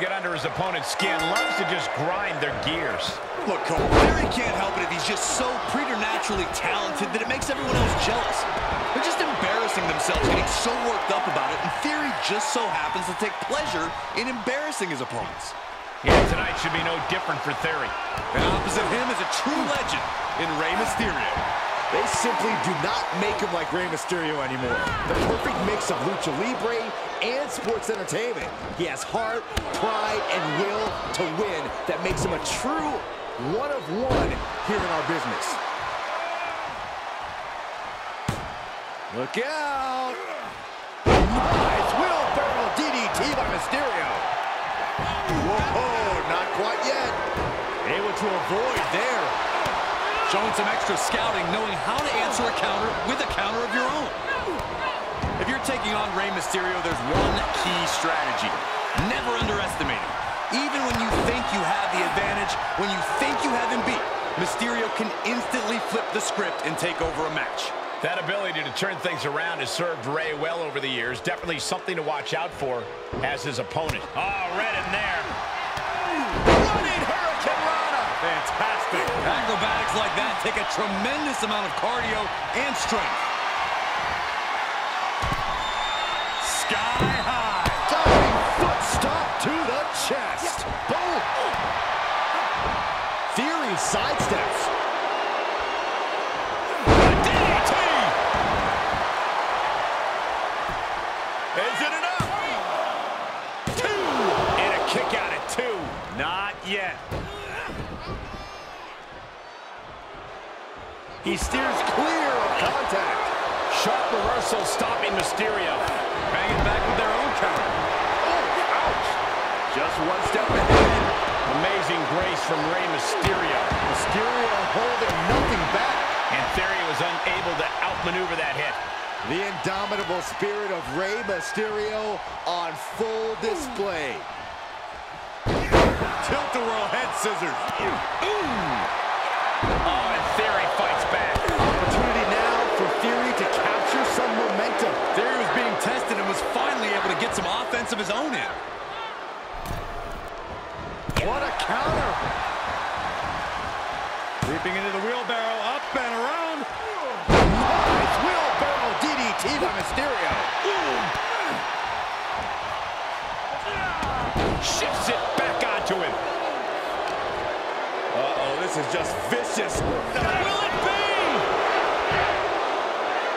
Get under his opponent's skin, loves to just grind their gears. Look, Cole, Larry can't help it if he's just so preternaturally talented that it makes everyone else jealous. They're just embarrassing themselves, getting so worked up about it, and Theory just so happens to take pleasure in embarrassing his opponents. Yeah, tonight should be no different for Theory. And opposite him is a true legend in Rey Mysterio. They simply do not make him like Rey Mysterio anymore. The perfect mix of lucha libre and sports entertainment. He has heart, pride, and will to win that makes him a true one-of-one here in our business. Look out! Nice wheelbarrow DDT by Mysterio. Whoa, not quite yet. Able to avoid there. Showing some extra scouting, knowing how to answer a counter with a counter of your own. If you're taking on Rey Mysterio, there's one key strategy. Never underestimate him. Even when you think you have the advantage, when you think you have him beat, Mysterio can instantly flip the script and take over a match. That ability to turn things around has served Rey well over the years. Definitely something to watch out for as his opponent. Oh, right in there. Running Hurricane Rana. Fantastic. Acrobatics like that take a tremendous amount of cardio and strength. Sky high. Diving foot stomp to the chest. Yeah. Boom. Theory sidesteps. DDT. Is it enough? Two. And a kick out at two. Not yet. He steers clear of contact. Sharp reversal stopping Mysterio. Banging back with their own counter. Oh, ouch. Just one step ahead. Amazing grace from Rey Mysterio. Mysterio holding nothing back. And Theory was unable to outmaneuver that hit. The indomitable spirit of Rey Mysterio on full display. Tilt-a-whirl head scissors. Ooh. Oh. Theory fights back. Opportunity now for Theory to capture some momentum. Theory was being tested and was finally able to get some offense of his own in. What a counter. Leaping into the wheelbarrow, up and around. Nice wheelbarrow DDT by Mysterio. Shifts it back onto him. Uh-oh, this is just vicious. Will it be?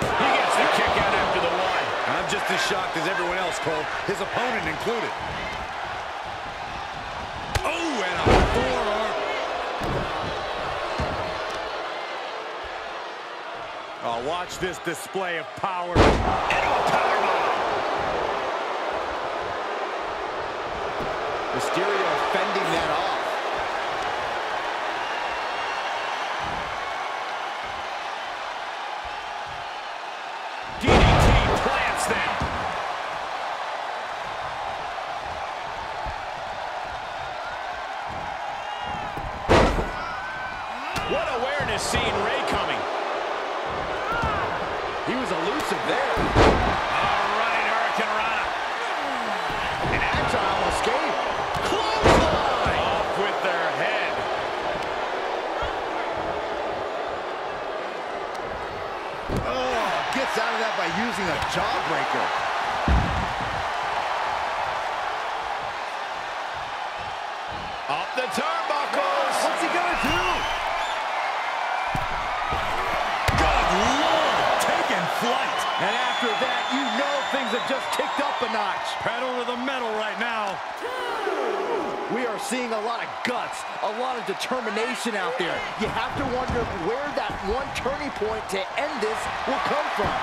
He gets the kick out after the one. I'm just as shocked as everyone else, Cole. His opponent included. Oh, and a forearm. Oh, watch this display of power. And a powerbomb. Mysterio fending that off. What awareness seeing Rey coming. He was elusive there. All right, Hurricane Rana. An agile escape. Close line. Off with their head. Oh, gets out of that by using a jawbreaker. Up the turnbuckles. What's he gonna do? Good Lord, taking flight. And after that, you know things have just kicked up a notch. Pedal to the metal right now. We are seeing a lot of guts, a lot of determination out there. You have to wonder where that one turning point to end this will come from.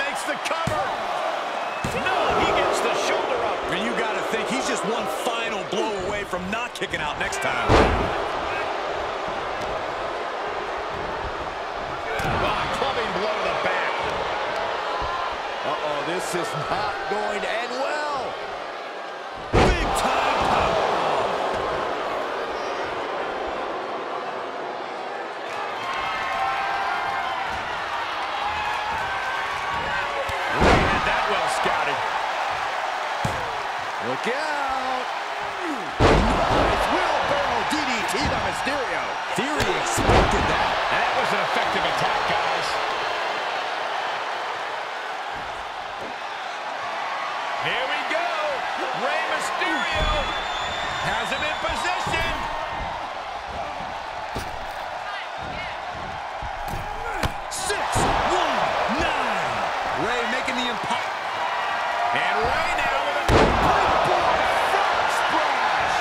Makes the cover. No, he gets the shoulder up. And you gotta think he's just one final blow from not kicking out next time. Oh, clubbing blow to the back. Uh-oh, this is not going to end well. Big time powerbomb. That well scouted. Look out. Nice wheelbarrow DDT by Mysterio. Theory expected that. That was an effective attack, guys. Here we go. Rey Mysterio has him in position. And Rey now with a great front splash.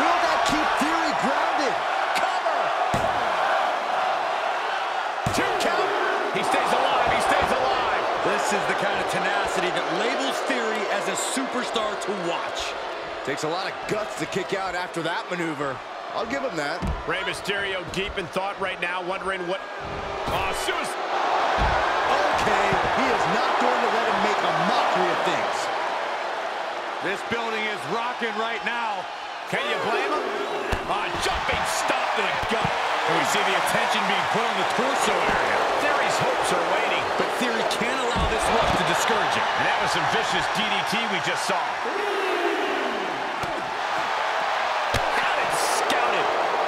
Will that keep Theory grounded? Cover! Two count. He stays alive. He stays alive. This is the kind of tenacity that labels Theory as a superstar to watch. Takes a lot of guts to kick out after that maneuver. I'll give him that. Rey Mysterio deep in thought right now, wondering what... Okay, he is not going to let him make a mockery of things. This building is rocking right now. Can you blame him? Jumping stop to the gut. And we see the attention being put on the torso area. Theory's hopes are waning, but Theory can't allow this look to discourage him. And that was some vicious DDT we just saw. Got it, scouted.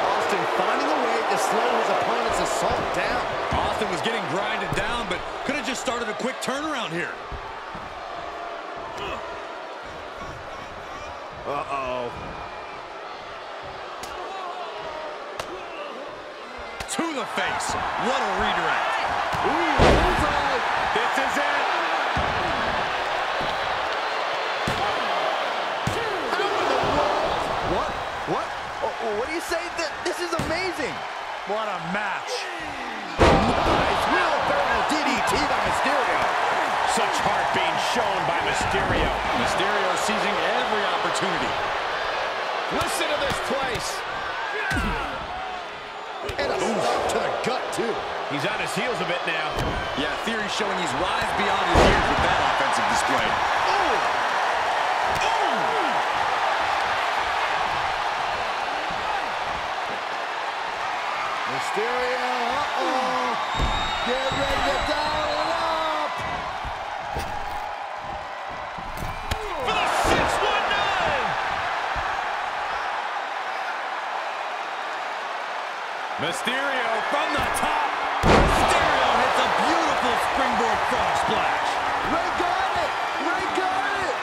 Austin finding a way to slow his opponent's assault down. Austin was getting grinded down, but just started a quick turnaround here. Uh-oh. To the face. What a redirect. Ooh, bullseye. This is it. Out of the world. What? What? Oh, what do you say? This is amazing. What a match. Nice. DDT by Mysterio. Such heart being shown by Mysterio. Mysterio seizing every opportunity. Listen to this place. And a stop to the gut, too. He's on his heels a bit now. Yeah, Theory's showing he's wise beyond his years with that offensive display. Mysterio, get ready to down and up! For the 619! Mysterio from the top! Mysterio hits a beautiful springboard frog splash! Rey got it! Rey got it!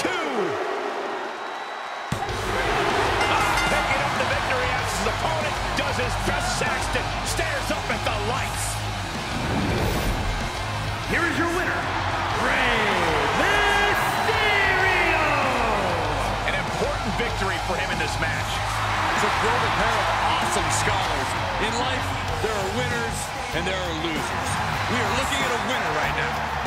2! Picking up the victory as his opponent does his best Saxton. Stares up at the lights. Here is your winner, Rey Mysterio. An important victory for him in this match. It's a golden pair of awesome scholars. In life, there are winners and there are losers. We are looking at a winner right now.